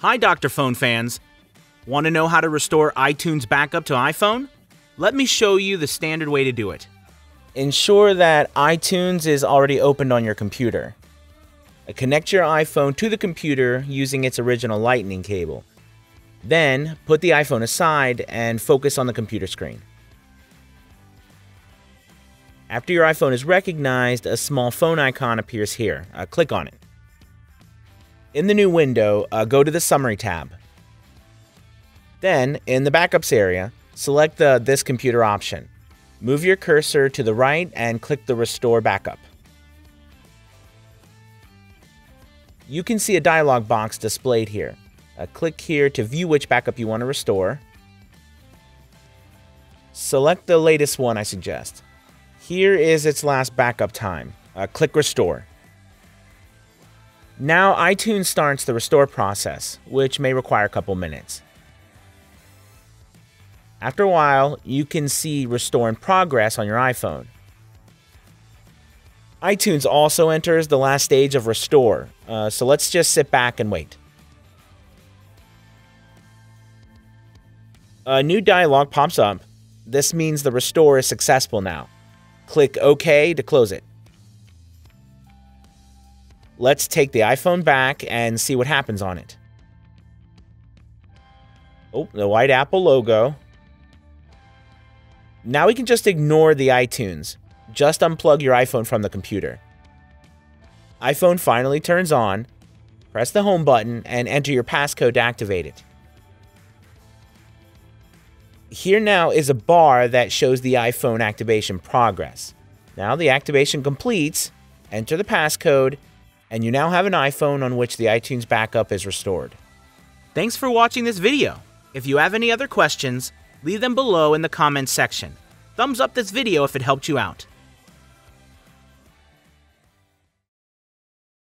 Hi, Dr. Phone fans! Want to know how to restore iTunes backup to iPhone? Let me show you the standard way to do it. Ensure that iTunes is already opened on your computer. Connect your iPhone to the computer using its original Lightning cable. Then, put the iPhone aside and focus on the computer screen. After your iPhone is recognized, a small phone icon appears here. Click on it. In the new window, go to the Summary tab. Then, in the Backups area, select the This Computer option. Move your cursor to the right and click the Restore Backup. You can see a dialog box displayed here. Click here to view which backup you want to restore. Select the latest one I suggest. Here is its last backup time. Click Restore. Now iTunes starts the restore process, which may require a couple minutes. After a while, you can see Restore in Progress on your iPhone. iTunes also enters the last stage of restore, so let's just sit back and wait. A new dialog pops up. This means the restore is successful now. Click OK to close it. Let's take the iPhone back and see what happens on it. Oh, the white Apple logo. Now we can just ignore the iTunes. Just unplug your iPhone from the computer. iPhone finally turns on. Press the home button and enter your passcode to activate it. Here now is a bar that shows the iPhone activation progress. Now the activation completes. Enter the passcode. And you now have an iPhone on which the iTunes backup is restored. Thanks for watching this video. If you have any other questions, leave them below in the comments section. Thumbs up this video if it helped you out.